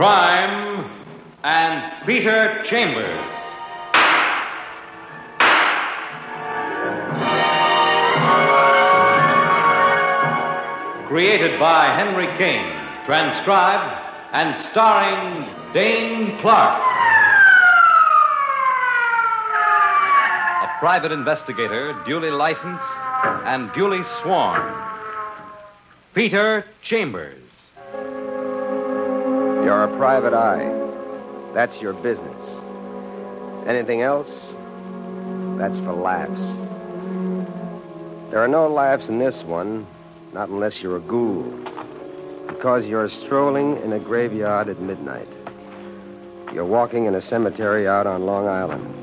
Crime and Peter Chambers. Created by Henry Kane, transcribed and starring Dane Clark. A private investigator duly licensed and duly sworn. Peter Chambers. You're a private eye. That's your business. Anything else? That's for laughs. There are no laughs in this one, not unless you're a ghoul, because you're strolling in a graveyard at midnight. You're walking in a cemetery out on Long Island.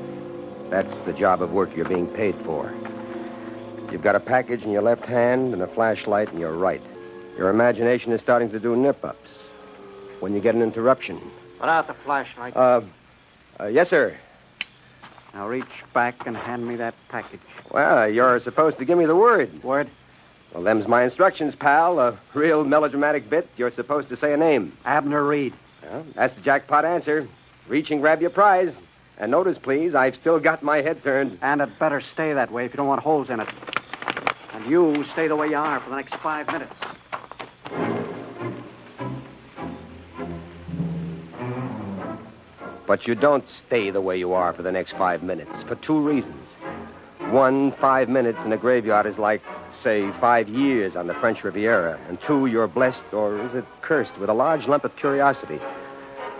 That's the job of work you're being paid for. You've got a package in your left hand and a flashlight in your right. Your imagination is starting to do nip-ups. When you get an interruption. Put out the flashlight. Yes, sir. Now reach back and hand me that package. Well, you're supposed to give me the word. Word? Well, them's my instructions, pal. A real melodramatic bit. You're supposed to say a name. Abner Reed. Well, that's the jackpot answer. Reach and grab your prize. And notice, please, I've still got my head turned. And it better stay that way if you don't want holes in it. And you stay the way you are for the next 5 minutes. But you don't stay the way you are for the next 5 minutes, for two reasons. One, 5 minutes in a graveyard is like, say, 5 years on the French Riviera. And two, you're blessed, or is it cursed, with a large lump of curiosity.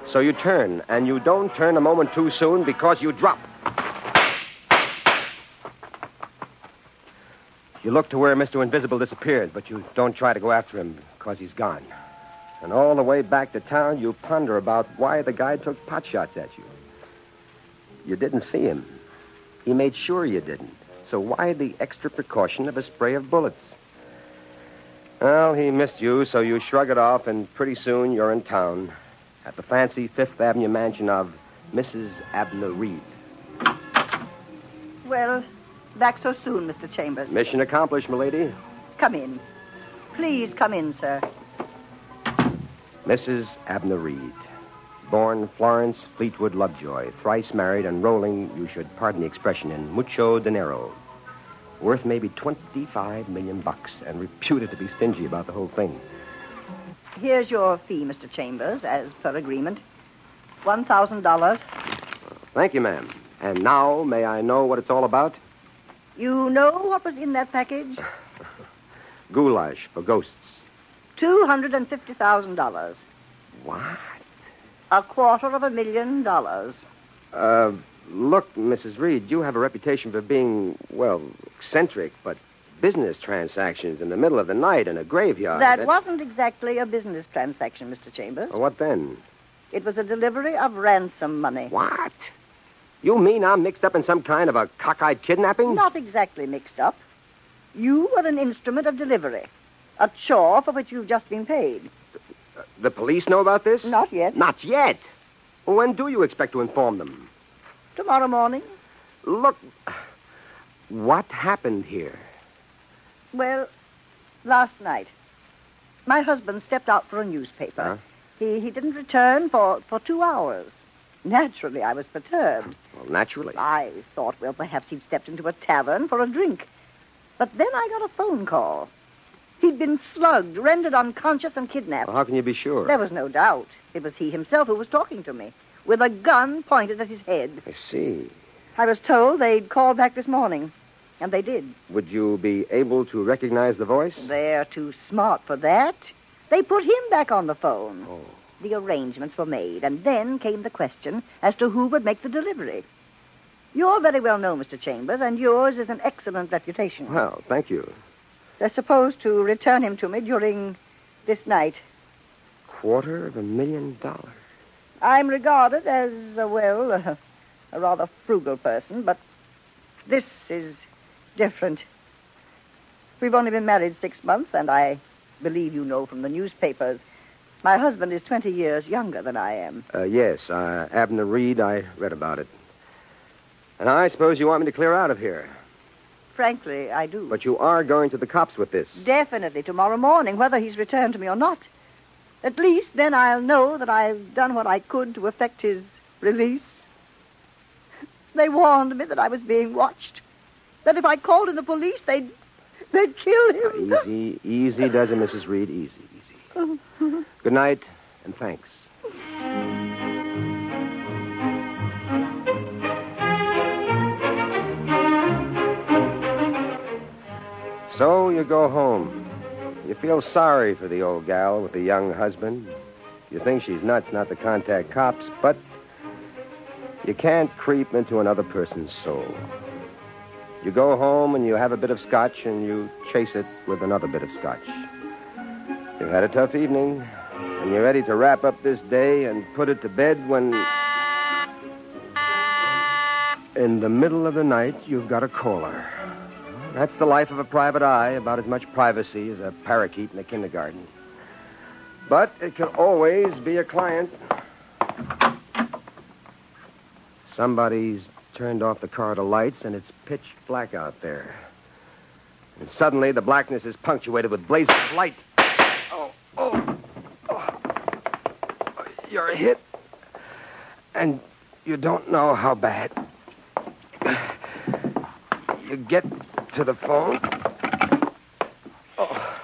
So you turn, and you don't turn a moment too soon because you drop. You look to where Mr. Invisible disappeared, but you don't try to go after him because he's gone. And all the way back to town, you ponder about why the guy took pot shots at you. You didn't see him. He made sure you didn't. So why the extra precaution of a spray of bullets? Well, he missed you, so you shrug it off, and pretty soon you're in town at the fancy Fifth Avenue mansion of Mrs. Abner Reed. Well, back so soon, Mr. Chambers. Mission accomplished, m'lady. Come in. Please come in, sir. Mrs. Abner Reed, born Florence Fleetwood Lovejoy, thrice married and rolling, you should pardon the expression, in mucho dinero. Worth maybe $25 million, and reputed to be stingy about the whole thing. Here's your fee, Mr. Chambers, as per agreement. $1,000. Thank you, ma'am. And now, may I know what it's all about? You know what was in that package? Goulash for ghosts. $250,000. What? $250,000. Look, Mrs. Reed, you have a reputation for being, well, eccentric, but business transactions in the middle of the night in a graveyard... That wasn't exactly a business transaction, Mr. Chambers. What then? It was a delivery of ransom money. What? You mean I'm mixed up in some kind of a cockeyed kidnapping? Not exactly mixed up. You were an instrument of delivery. A chore for which you've just been paid. The police know about this? Not yet. Not yet? When do you expect to inform them? Tomorrow morning. Look, what happened here? Well, last night, my husband stepped out for a newspaper. Huh? He didn't return for 2 hours. Naturally, I was perturbed. Well, naturally. I thought, well, perhaps he'd stepped into a tavern for a drink. But then I got a phone call. He'd been slugged, rendered unconscious, and kidnapped. Well, how can you be sure? There was no doubt. It was he himself who was talking to me, with a gun pointed at his head. I see. I was told they'd call back this morning, and they did. Would you be able to recognize the voice? They're too smart for that. They put him back on the phone. Oh. The arrangements were made, and then came the question as to who would make the delivery. You're very well known, Mr. Chambers, and yours is an excellent reputation. Well, thank you. They're supposed to return him to me during this night. $250,000. I'm regarded as, well, a rather frugal person, but this is different. We've only been married 6 months, and I believe you know from the newspapers, my husband is 20 years younger than I am. Yes, Abner Reed, I read about it. And I suppose you want me to clear out of here. Frankly, I do. But you are going to the cops with this? Definitely, tomorrow morning, whether he's returned to me or not. At least then I'll know that I've done what I could to effect his release. They warned me that I was being watched, that if I called in the police, they'd kill him. Easy, easy does it, Mrs. Reed. Easy, easy. Good night, and thanks. So you go home. You feel sorry for the old gal with the young husband. You think she's nuts not to contact cops, but you can't creep into another person's soul. You go home and you have a bit of scotch and you chase it with another bit of scotch. You've had a tough evening and you're ready to wrap up this day and put it to bed when... in the middle of the night, you've got a caller. That's the life of a private eye, about as much privacy as a parakeet in a kindergarten. But it can always be a client. Somebody's turned off the corridor lights, and it's pitch black out there. And suddenly, the blackness is punctuated with blazes of light. Oh. You're hit, and you don't know how bad. You get to the phone. Oh.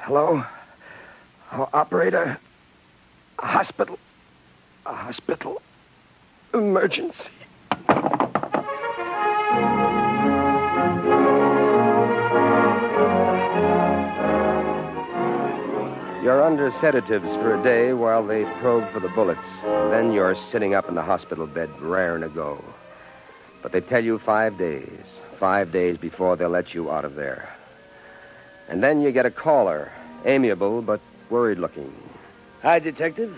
Hello? Oh, operator? Hospital? Hospital? Emergency? You're under sedatives for a day while they probe for the bullets. Then you're sitting up in the hospital bed, raring to go. But they tell you 5 days. 5 days before they'll let you out of there. And then you get a caller, amiable but worried-looking. Hi, Detective.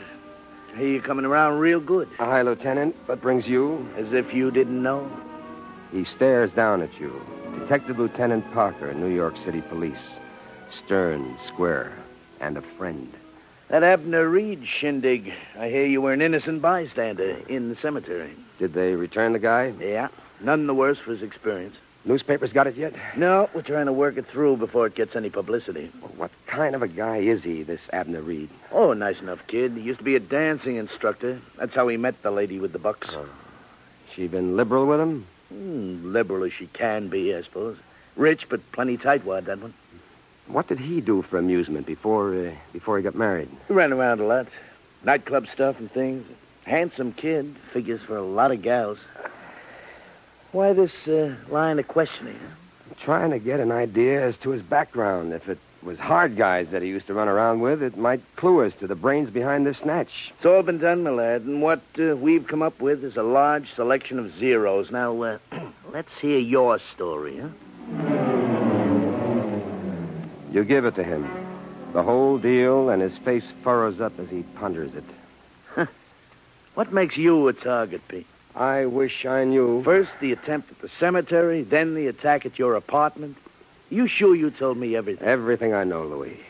I hear you coming around real good. Hi, Lieutenant. What brings you? As if you didn't know. He stares down at you. Detective Lieutenant Parker, New York City Police. Stern, square, and a friend. That Abner Reed shindig. I hear you were an innocent bystander in the cemetery. Did they return the guy? Yeah. None the worse for his experience. Newspapers got it yet? No, we're trying to work it through before it gets any publicity. Well, what kind of a guy is he, this Abner Reed? Oh, nice enough kid. He used to be a dancing instructor. That's how he met the lady with the bucks. Oh. She been liberal with him? Liberal as she can be, I suppose. Rich, but plenty tightwad, that one. What did he do for amusement before he got married? He ran around a lot. Nightclub stuff and things. Handsome kid. Figures for a lot of gals. Why this line of questioning? I'm trying to get an idea as to his background. If it was hard guys that he used to run around with, it might clue us to the brains behind this snatch. It's all been done, my lad, and what we've come up with is a large selection of zeros. Now, let's hear your story, huh? You give it to him. The whole deal, and his face furrows up as he ponders it. Huh. What makes you a target, Pete? I wish I knew. First the attempt at the cemetery, then the attack at your apartment. You sure you told me everything? Everything I know, Louis.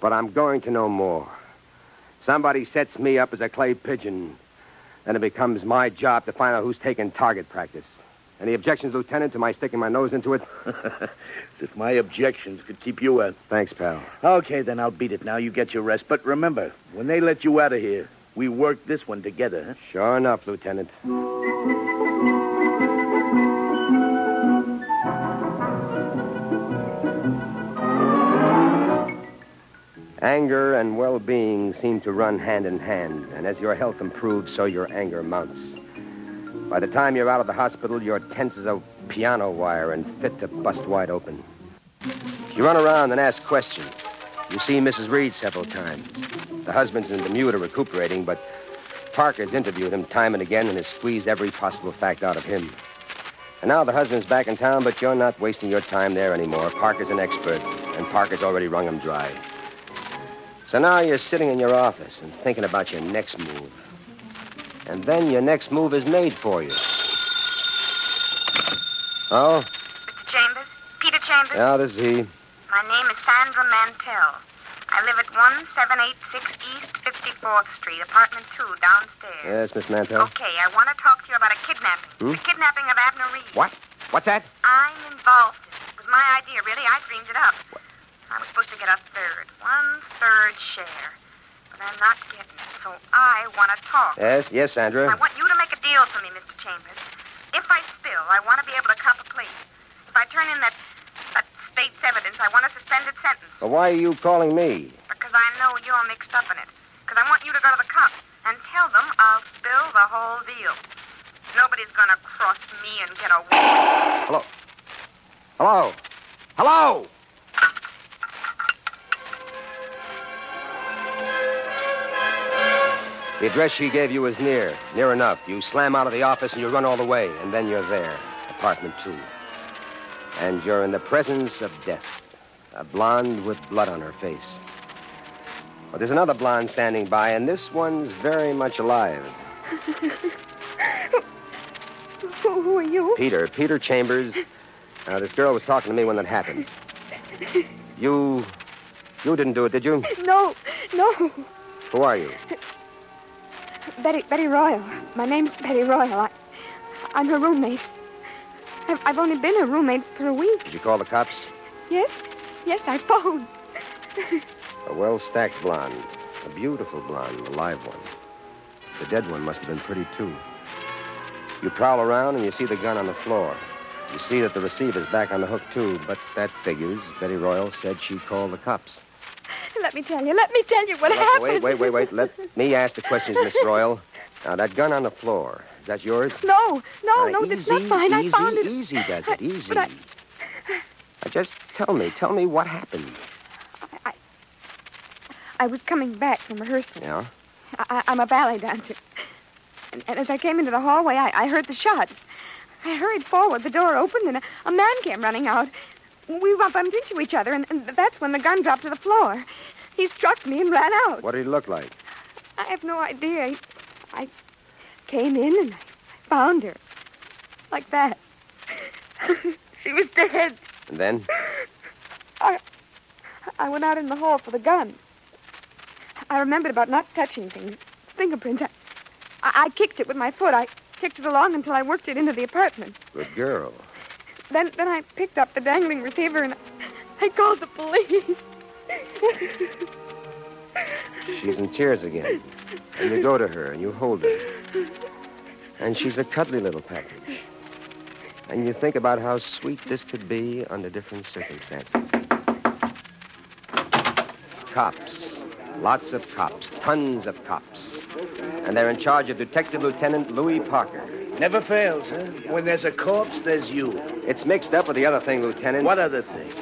But I'm going to know more. Somebody sets me up as a clay pigeon. Then it becomes my job to find out who's taking target practice. Any objections, Lieutenant, to my sticking my nose into it? As if my objections could keep you out. Thanks, pal. Okay, then I'll beat it now. You get your rest. But remember, when they let you out of here... we worked this one together, huh? Sure enough, Lieutenant. Anger and well-being seem to run hand in hand, and as your health improves, so your anger mounts. By the time you're out of the hospital, you're tense as a piano wire and fit to bust wide open. You run around and ask questions. You see Mrs. Reed several times. The husband's in Bermuda recuperating, but Parker's interviewed him time and again and has squeezed every possible fact out of him. And now the husband's back in town, but you're not wasting your time there anymore. Parker's an expert, and Parker's already wrung him dry. So now you're sitting in your office and thinking about your next move. And then your next move is made for you. Oh? Chambers? Peter Chambers? Yeah, this is he. My name is Sandra Mantell. I live at 1786 East 54th Street, apartment 2, downstairs. Yes, Miss Mantell. Okay, I want to talk to you about a kidnapping. The kidnapping of Abner Reed. What? What's that? I'm involved in it. It was my idea, really. I dreamed it up. What? I was supposed to get one third share. But I'm not getting it, so I want to talk. Yes, Sandra. I want you to make a deal for me, Mr. Chambers. If I spill, I want to be able to cop a plea. If I turn in that state's evidence, I want a suspended sentence. Well, why are you calling me? Because I know you're mixed up in it. Because I want you to go to the cops and tell them I'll spill the whole deal. Nobody's going to cross me and get away. Hello? The address she gave you is near enough. You slam out of the office and you run all the way, and then you're there, apartment 2. And you're in the presence of death, a blonde with blood on her face. But there's another blonde standing by, and this one's very much alive. Who are you? Peter Chambers. Now, this girl was talking to me when that happened. You didn't do it, did you? No. Who are you? Betty Royal. My name's Betty Royal. I'm her roommate. I've only been a roommate for a week. Did you call the cops? Yes, I phoned. A well-stacked blonde. A beautiful blonde, a live one. The dead one must have been pretty, too. You prowl around and you see the gun on the floor. You see that the receiver's back on the hook, too, but that figures. Betty Royal said she called the cops. Let me tell you what happened. Wait. Let me ask the questions, Miss Royal. Now, that gun on the floor, is that yours? No, that's not mine. I found it. Easy. Just tell me what happened. I was coming back from rehearsal. Yeah? I'm a ballet dancer. And as I came into the hallway, I heard the shots. I hurried forward, the door opened, and a man came running out. We bumped into each other, and that's when the gun dropped to the floor. He struck me and ran out. What did he look like? I have no idea. I came in and I found her. Like that. She was dead. And then? I went out in the hall for the gun. I remembered about not touching things. Fingerprints. I kicked it with my foot. I kicked it along until I worked it into the apartment. Good girl. Then I picked up the dangling receiver and I called the police. She's in tears again. And you go to her and you hold her. And she's a cuddly little package. And you think about how sweet this could be under different circumstances. Cops. Lots of cops. Tons of cops. And they're in charge of Detective Lieutenant Louis Parker. Never fails, huh? When there's a corpse, there's you. It's mixed up with the other thing, Lieutenant. What other thing?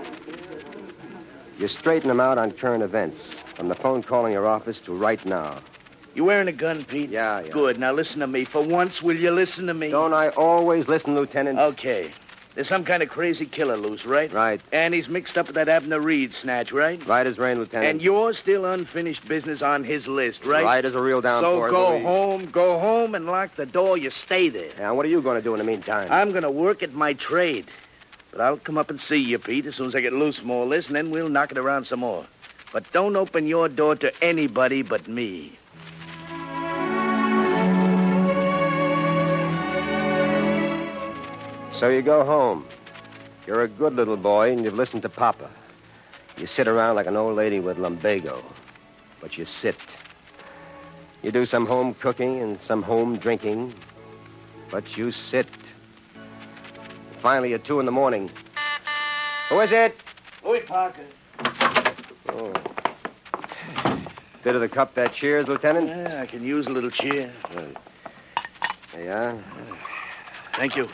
You straighten them out on current events. From the phone call in your office to right now. You wearing a gun, Pete? Yeah. Good. Now listen to me. For once, will you listen to me? Don't I always listen, Lieutenant? Okay. There's some kind of crazy killer loose, right? Right. And he's mixed up with that Abner Reed snatch, right? Right as rain, Lieutenant. And you're still unfinished business on his list, right? Right as a real downpour. So go home and lock the door. You stay there. Now, what are you going to do in the meantime? I'm going to work at my trade. But I'll come up and see you, Pete, as soon as I get loose from all this, and then we'll knock it around some more. But don't open your door to anybody but me. So you go home. You're a good little boy, and you've listened to Papa. You sit around like an old lady with lumbago, but you sit. You do some home cooking and some home drinking, but you sit. Finally, at 2 a.m. Who is it? Louis Parker. Oh. Bit of the cup that cheers, Lieutenant? Yeah, I can use a little cheer. There you are. Thank you.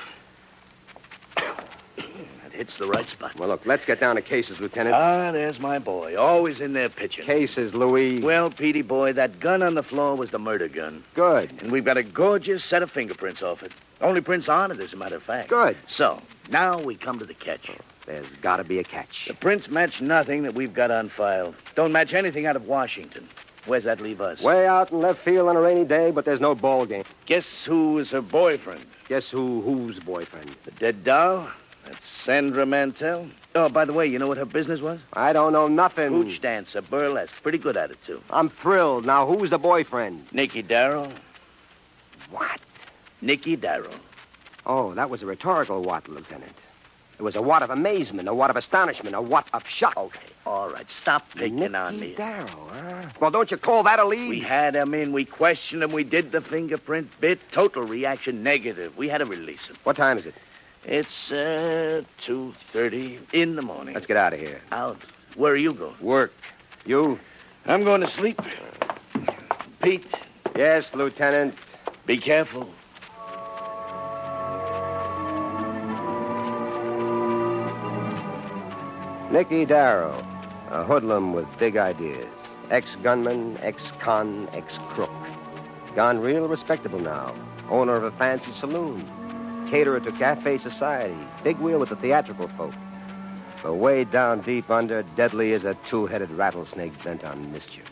It's the right spot. Well, look, let's get down to cases, Lieutenant. Ah, there's my boy. Always in there pitching. Cases, Louis. Well, Petey boy, that gun on the floor was the murder gun. Good. And we've got a gorgeous set of fingerprints off it. Only prints on it, as a matter of fact. Good. So, now we come to the catch. Oh, there's got to be a catch. The prints match nothing that we've got on file. Don't match anything out of Washington. Where's that leave us? Way out in left field on a rainy day, but there's no ball game. Guess who is her boyfriend? Guess whose boyfriend? The dead doll? That's Sandra Mantell. Oh, by the way, you know what her business was? I don't know nothing. Hooch dancer, burlesque. Pretty good at it, too. I'm thrilled. Now, who's the boyfriend? Nicky Darrow. What? Nicky Darrow. Oh, that was a rhetorical what, Lieutenant. It was a what of amazement, a what of astonishment, a what of shock. Okay, all right, stop picking on me. Nicky Darrow, huh? Well, don't you call that a lead? We had him in, we questioned him, we did the fingerprint bit. Total reaction negative. We had to release him. What time is it? It's, 2:30 in the morning. Let's get out of here. Out? Where are you going? Work. You? I'm going to sleep. Pete? Yes, Lieutenant? Be careful. Nicky Darrow, a hoodlum with big ideas. Ex-gunman, ex-con, ex-crook. Gone real respectable now. Owner of a fancy saloon. Caterer to cafe society. Big wheel with the theatrical folk. But way down deep under, deadly as a two-headed rattlesnake bent on mischief.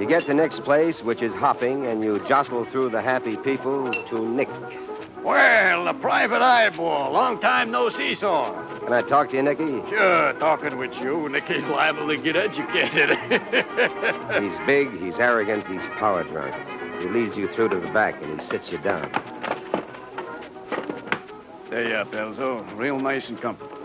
You get to Nick's place, which is hopping, and you jostle through the happy people to Nick. Well, the private eyeball. Long time no see, saw. Can I talk to you, Nicky? Sure, talking with you. Nicky's liable to get educated. He's big, he's arrogant, he's power drunk. He leads you through to the back and he sits you down. There you are, Pelzo. Real nice and comfortable.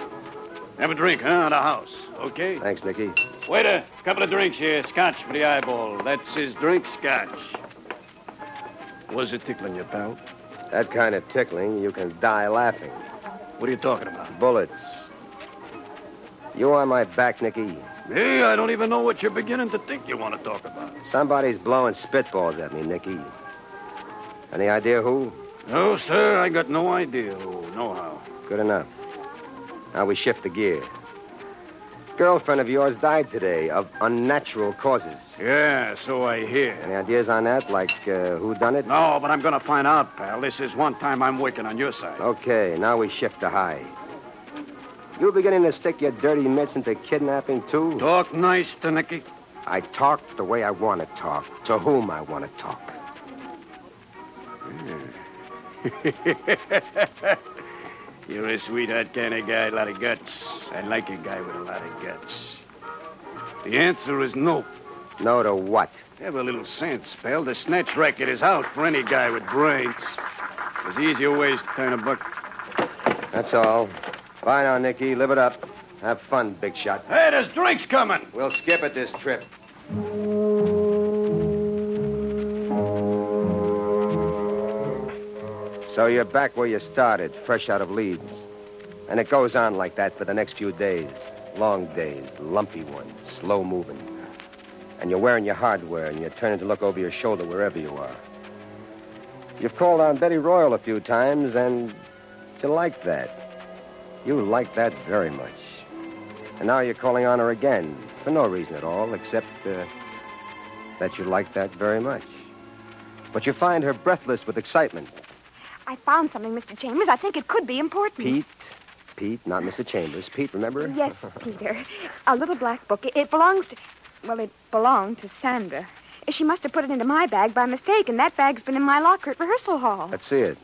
Have a drink, huh, at the house. Okay? Thanks, Nicky. Waiter, a couple of drinks here. Scotch for the eyeball. That's his drink, scotch. Was it tickling you, pal? That kind of tickling, you can die laughing. What are you talking about? Bullets. You on my back, Nicky? Me? I don't even know what you're beginning to think you want to talk about. Somebody's blowing spitballs at me, Nicky. Any idea who? No, sir, I got no idea who, no how. Good enough. Now we shift the gear. Girlfriend of yours died today of unnatural causes. Yeah, so I hear. Any ideas on that, like who done it? No, but I'm going to find out, pal. This is one time I'm working on your side. Okay, now we shift to high. You beginning to stick your dirty mitts into kidnapping, too? Talk nice to Nicky. I talk the way I want to talk, to whom I want to talk. Yeah. You're a sweetheart kind of guy, a lot of guts. I like a guy with a lot of guts. The answer is no. No to what? Have a little sense, pal. The snatch racket is out for any guy with brains. There's easier ways to turn a buck. That's all. Bye now, Nicky. Live it up. Have fun, big shot. Hey, there's drinks coming. We'll skip it this trip. So you're back where you started, fresh out of Leeds. And it goes on like that for the next few days. Long days, lumpy ones, slow-moving. And you're wearing your hardware, and you're turning to look over your shoulder wherever you are. You've called on Betty Royal a few times, and you like that. You like that very much. And now you're calling on her again, for no reason at all, except that you like that very much. But you find her breathless with excitement. I found something, Mr. Chambers. I think it could be important. Pete, not Mr. Chambers. Pete, remember? Yes, Peter. A little black book. It belonged to Sandra. She must have put it into my bag by mistake, and that bag's been in my locker at rehearsal hall. Let's see it.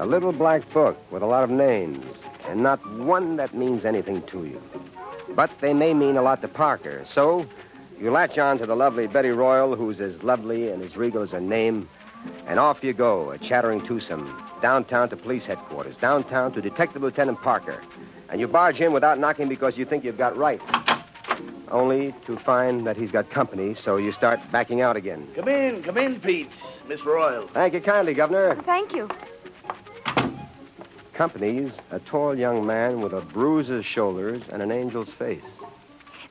A little black book with a lot of names, and not one that means anything to you. But they may mean a lot to Parker, so... you latch on to the lovely Betty Royal, who's as lovely and as regal as her name, and off you go, a chattering twosome, downtown to police headquarters, downtown to Detective Lieutenant Parker, and you barge in without knocking because you think you've got right, only to find that he's got company, so you start backing out again. Come in, Pete, Miss Royal. Thank you kindly, Governor. Thank you. Company's a tall young man with a bruiser's shoulders and an angel's face.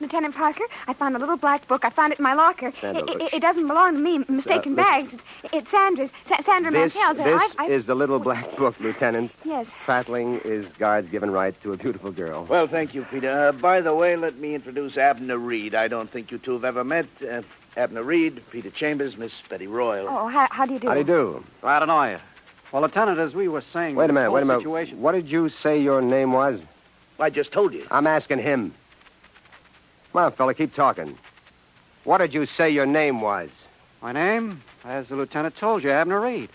Lieutenant Parker, I found a little black book. I found it in my locker. It doesn't belong to me. Mistaken bags. It's Sandra's. Sandra Mantell's. This is the little black book, Lieutenant. Yes. Prattling is God's given right to a beautiful girl. Well, thank you, Peter. By the way, let me introduce Abner Reed. I don't think you two have ever met. Abner Reed, Peter Chambers, Miss Betty Royal. Oh, how do you do? How do you do? Well, I don't know you. Well, Lieutenant, as we were saying... Wait a minute. Situation... What did you say your name was? I just told you. I'm asking him. Come on, fella, keep talking. What did you say your name was? My name? As the lieutenant told you, Abner Reed.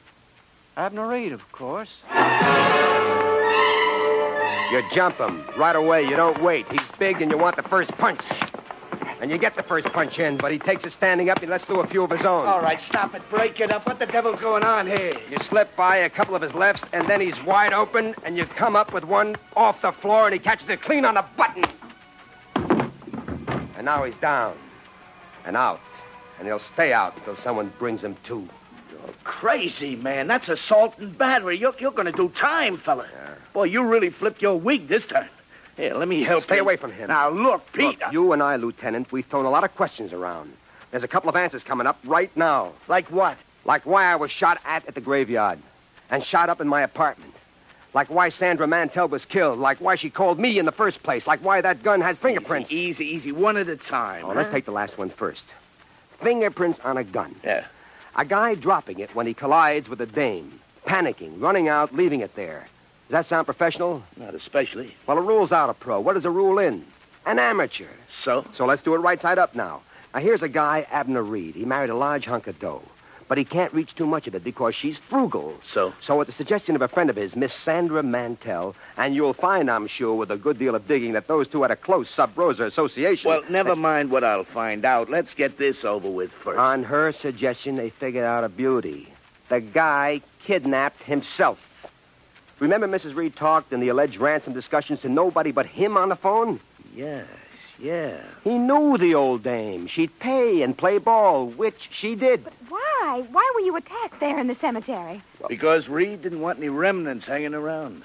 Abner Reed, of course. You jump him right away. You don't wait. He's big and you want the first punch. And you get the first punch in, but he takes it standing up and lets do a few of his own. All right, stop it. Break it up. What the devil's going on here? You slip by a couple of his lefts, and then he's wide open, and you come up with one off the floor, and he catches it clean on the button. And now he's down and out, and he'll stay out until someone brings him to. You're crazy, man. That's assault and battery. You're going to do time, fella. Yeah. Boy, you really flipped your wig this time. Here, let me help you. Stay away from him. Now, look, Pete. Look, you and I, Lieutenant, we've thrown a lot of questions around. There's a couple of answers coming up right now. Like what? Like why I was shot at the graveyard and shot up in my apartment. Like why Sandra Mantell was killed. Like why she called me in the first place. Like why that gun has fingerprints. Easy. One at a time. Oh, huh? Let's take the last one first. Fingerprints on a gun. Yeah. A guy dropping it when he collides with a dame. Panicking, running out, leaving it there. Does that sound professional? Not especially. Well, a rule's out a pro. What is a rule in? An amateur. So? So let's do it right side up now. Now, here's a guy, Abner Reed. He married a large hunk of dough. But he can't reach too much of it because she's frugal. So? So at the suggestion of a friend of his, Miss Sandra Mantell, and you'll find, I'm sure, with a good deal of digging, that those two had a close sub rosa association. Well, never mind what I'll find out. Let's get this over with first. On her suggestion, they figured out a beauty. The guy kidnapped himself. Remember Mrs. Reed talked in the alleged ransom discussions to nobody but him on the phone? Yes. He knew the old dame. She'd pay and play ball, which she did. But why? Why were you attacked there in the cemetery? Because Reed didn't want any remnants hanging around.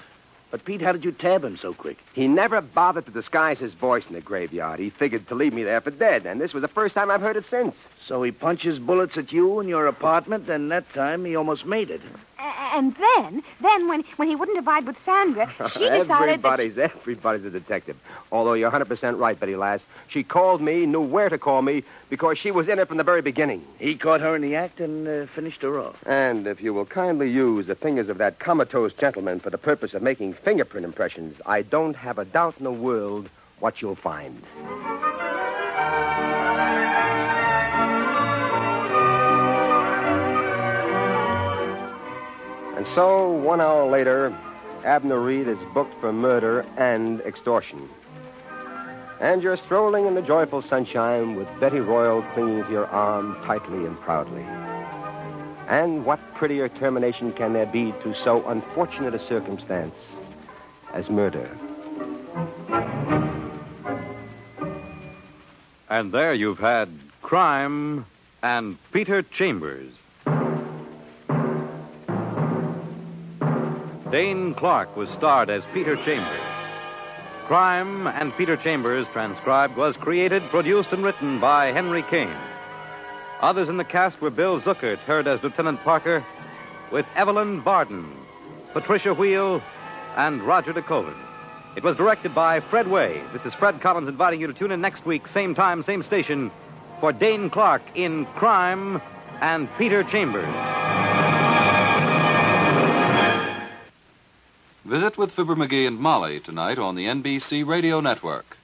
But, Pete, how did you tab him so quick? He never bothered to disguise his voice in the graveyard. He figured to leave me there for dead, and this was the first time I've heard it since. So he punches bullets at you in your apartment, and that time he almost made it. And then when he wouldn't abide with Sandra, she decided Everybody's a detective. Although you're 100% right, Betty Lass. She called me, knew where to call me, because she was in it from the very beginning. He caught her in the act and finished her off. And if you will kindly use the fingers of that comatose gentleman for the purpose of making fingerprint impressions, I don't have a doubt in the world what you'll find. And so, 1 hour later, Abner Reed is booked for murder and extortion. And you're strolling in the joyful sunshine with Betty Royal clinging to your arm tightly and proudly. And what prettier termination can there be to so unfortunate a circumstance as murder? And there you've had Crime and Peter Chambers. Dane Clark was starred as Peter Chambers. Crime and Peter Chambers, transcribed, was created, produced, and written by Henry Kane. Others in the cast were Bill Zuckert, heard as Lieutenant Parker, with Evelyn Varden, Patricia Wheel, and Roger DeKoven. It was directed by Fred Weihe. This is Fred Collins inviting you to tune in next week, same time, same station, for Dane Clark in Crime and Peter Chambers. Visit with Fibber McGee and Molly tonight on the NBC Radio Network.